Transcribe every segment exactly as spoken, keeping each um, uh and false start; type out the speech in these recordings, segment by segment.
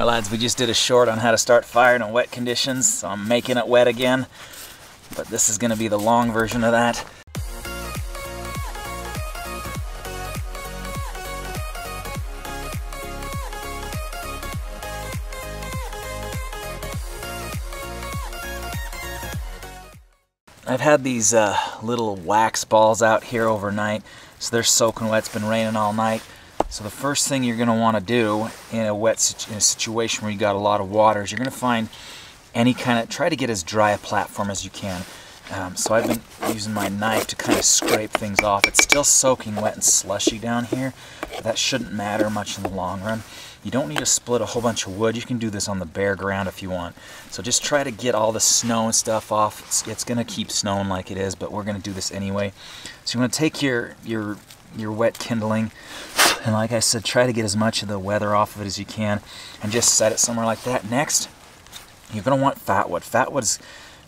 Well, lads, we just did a short on how to start fire in wet conditions, so I'm making it wet again, but this is going to be the long version of that. I've had these uh, little wax balls out here overnight, so they're soaking wet. It's been raining all night. So the first thing you're going to want to do in a wet situ in a situation where you got a lot of water is you're going to find any kind of, try to get as dry a platform as you can. Um, so I've been using my knife to kind of scrape things off. It's still soaking wet and slushy down here, but that shouldn't matter much in the long run. You don't need to split a whole bunch of wood. You can do this on the bare ground if you want. So just try to get all the snow and stuff off. It's, it's going to keep snowing like it is, but we're going to do this anyway. So you want to take your, your, your wet kindling, and like I said, try to get as much of the weather off of it as you can and just set it somewhere like that. Next, you're going to want fatwood. Fatwood is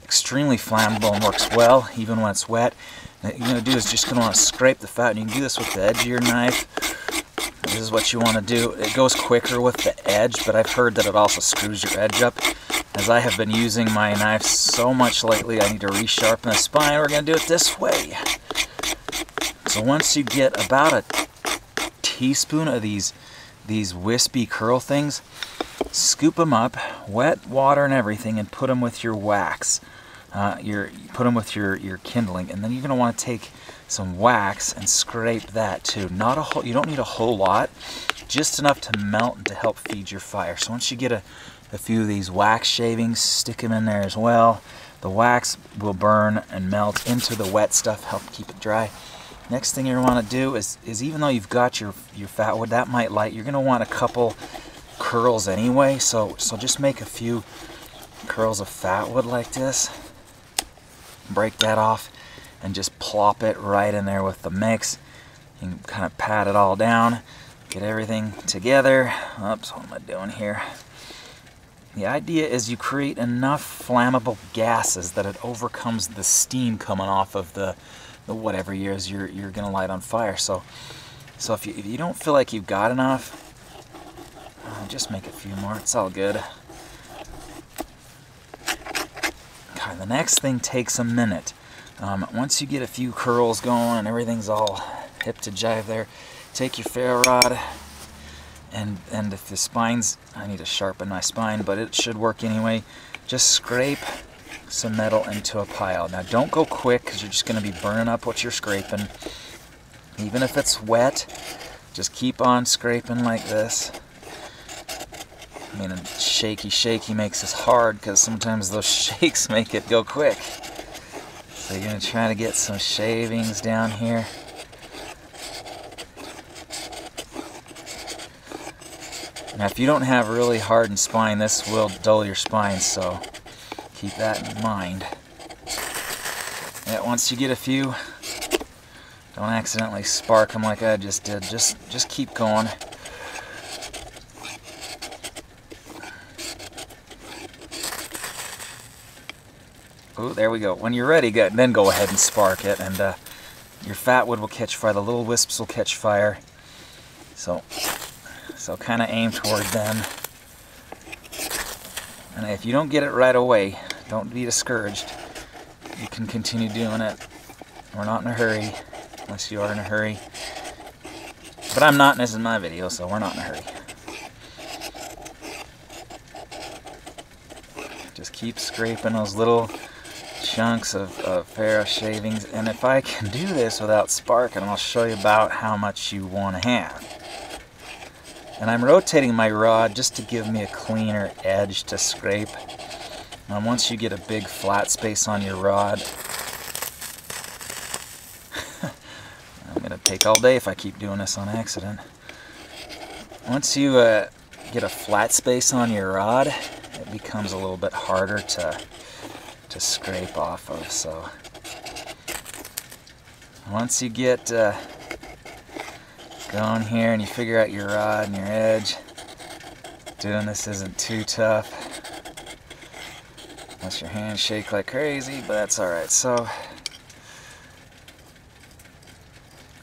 extremely flammable and works well even when it's wet. And what you're going to do is just going to want to scrape the fat, and you can do this with the edge of your knife. This is what you want to do. It goes quicker with the edge, but I've heard that it also screws your edge up. As I have been using my knife so much lately, I need to resharpen the spine. We're going to do it this way. So once you get about a teaspoon of these these wispy curl things, scoop them up, wet water and everything, and put them with your wax. Uh, your put them with your your kindling, and then you're going to want to take some wax and scrape that too. Not a whole, you don't need a whole lot, just enough to melt and to help feed your fire. So once you get a, a few of these wax shavings, stick them in there as well. The wax will burn and melt into the wet stuff, help keep it dry. Next thing you want to do is, is even though you've got your, your fatwood, that might light, you're going to want a couple curls anyway. So, so just make a few curls of fatwood like this. Break that off and just plop it right in there with the mix. You can kind of pat it all down, get everything together. Oops, what am I doing here? The idea is you create enough flammable gases that it overcomes the steam coming off of the, the whatever it is you're, you're going to light on fire. So so if you, if you don't feel like you've got enough, just make a few more. It's all good. Okay, the next thing takes a minute. Um, once you get a few curls going and everything's all hip to jive there, take your ferro rod. And, and if the spines, I need to sharpen my spine, but it should work anyway. Just scrape some metal into a pile. Now don't go quick, because you're just going to be burning up what you're scraping. Even if it's wet, just keep on scraping like this. I mean, a shaky shaky makes this hard, because sometimes those shakes make it go quick. So you're going to try to get some shavings down here. Now, if you don't have a really hardened spine, this will dull your spine, so keep that in mind. And once you get a few, don't accidentally spark them like I just did. Just, just keep going. Oh, there we go. When you're ready, go, then go ahead and spark it, and uh, your fatwood will catch fire. The little wisps will catch fire. So. So kind of aim toward them. And if you don't get it right away, don't be discouraged. You can continue doing it. We're not in a hurry, unless you are in a hurry. But I'm not, and this is my video, so we're not in a hurry. Just keep scraping those little chunks of, of ferro shavings. And if I can do this without sparking, I'll show you about how much you want to have. And I'm rotating my rod just to give me a cleaner edge to scrape. And once you get a big flat space on your rod, I'm going to take all day if I keep doing this on accident. Once you uh, get a flat space on your rod, it becomes a little bit harder to, to scrape off of. So once you get uh, going here and you figure out your rod and your edge, doing this isn't too tough unless your hands shake like crazy, but that's alright. So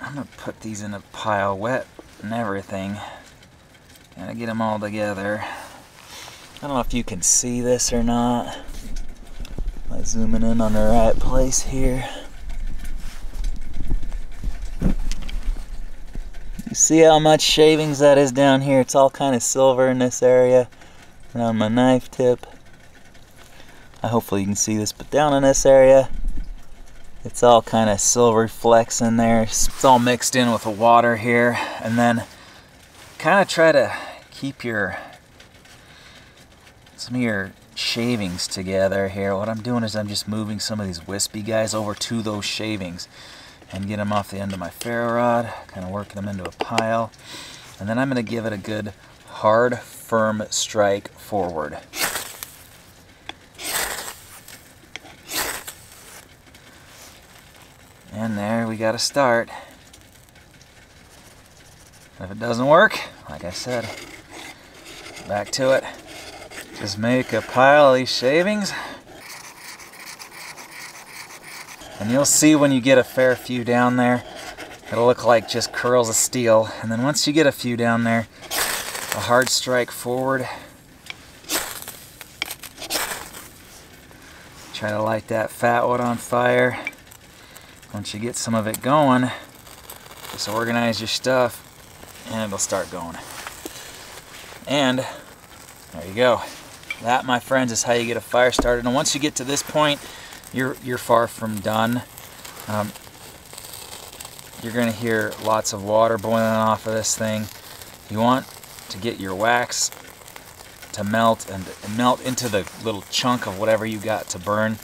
I'm going to put these in a pile, wet and everything. Gotta get them all together. I don't know if you can see this or not. Like zooming in on the right place here. You see how much shavings that is down here? It's all kind of silver in this area around my knife tip. I hopefully you can see this, but down in this area it's all kind of silver flecks in there. It's all mixed in with the water here. And then kind of try to keep your some of your shavings together here. What I'm doing is I'm just moving some of these wispy guys over to those shavings and get them off the end of my ferro rod, kind of working them into a pile. And then I'm going to give it a good hard, firm strike forward. And there, we got a start. If it doesn't work, like I said, back to it. Just make a pile of these shavings. And you'll see when you get a fair few down there, it'll look like just curls of steel. And then once you get a few down there, a hard strike forward. Try to light that fatwood on fire. Once you get some of it going, just organize your stuff and it'll start going. And there you go. That, my friends, is how you get a fire started. And once you get to this point, you're, you're far from done. Um, you're gonna hear lots of water boiling off of this thing. You want to get your wax to melt and, and melt into the little chunk of whatever you got to burn.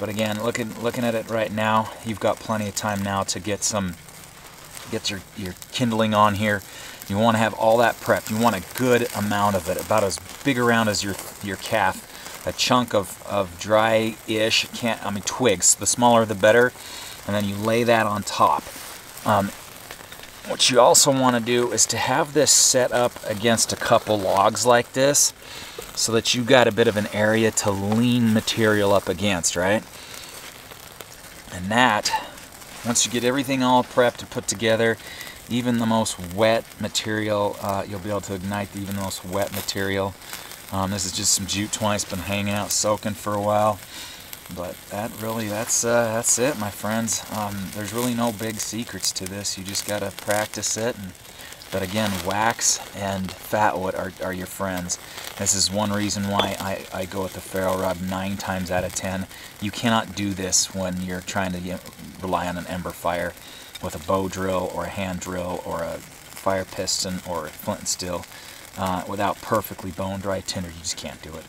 But again, looking looking at it right now, you've got plenty of time now to get some, get your, your kindling on here. You want to have all that prep. You want a good amount of it, about as big around as your your calf. A chunk of, of dry-ish, can't, I mean twigs, the smaller the better. And then you lay that on top. Um, what you also want to do is to have this set up against a couple logs like this, so that you got a bit of an area to lean material up against, right? And that, once you get everything all prepped and put together, even the most wet material, uh, you'll be able to ignite even the most wet material. Um, this is just some jute twine. It's been hanging out, soaking for a while. But that really, that's uh, that's it, my friends. Um, there's really no big secrets to this. You just gotta practice it. And, But again, wax and fatwood are, are your friends. This is one reason why I, I go with the ferro rod nine times out of ten. You cannot do this when you're trying to get, rely on an ember fire with a bow drill or a hand drill or a fire piston or a flint and steel uh, without perfectly bone dry tinder. You just can't do it.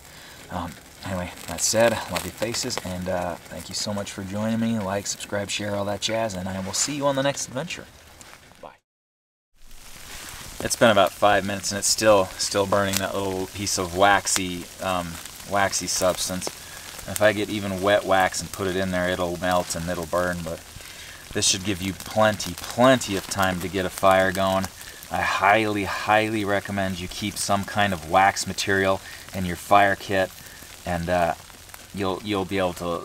Um, anyway, that said, love your faces, and uh, thank you so much for joining me. Like, subscribe, share, all that jazz, and I will see you on the next adventure. It's been about five minutes and it's still still burning that little piece of waxy um, waxy substance. If I get even wet wax and put it in there, it'll melt and it'll burn, but this should give you plenty, plenty of time to get a fire going. I highly, highly recommend you keep some kind of wax material in your fire kit, and uh, you'll you'll be able to,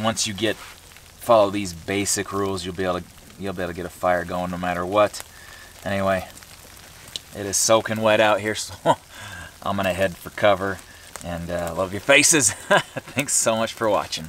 once you get follow these basic rules, you'll be able to you'll be able to get a fire going no matter what. Anyway. It is soaking wet out here, so I'm gonna head for cover, and uh, love your faces. Thanks so much for watching.